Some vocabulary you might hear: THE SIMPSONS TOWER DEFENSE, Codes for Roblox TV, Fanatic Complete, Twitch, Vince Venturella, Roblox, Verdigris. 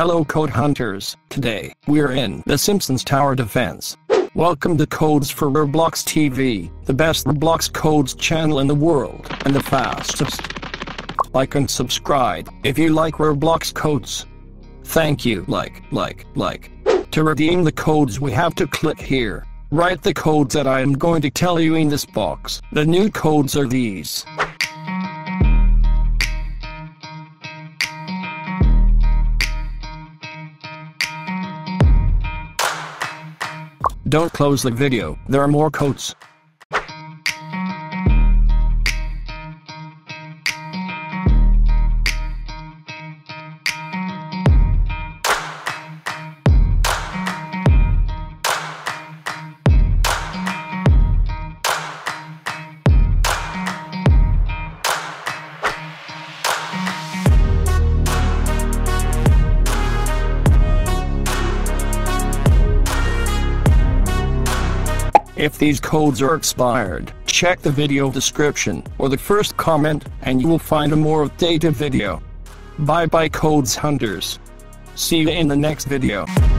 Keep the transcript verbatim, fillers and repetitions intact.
Hello Code Hunters, today, we're in The Simpsons Tower Defense. Welcome to Codes for Roblox T V, the best Roblox codes channel in the world, and the fastest. Like and subscribe, if you like Roblox codes. Thank you. Like, like, like. To redeem the codes we have to click here. Write the codes that I am going to tell you in this box. The new codes are these. Don't close the video, there are more codes. If these codes are expired, check the video description or the first comment and you will find a more updated video. Bye bye Codes Hunters. See you in the next video.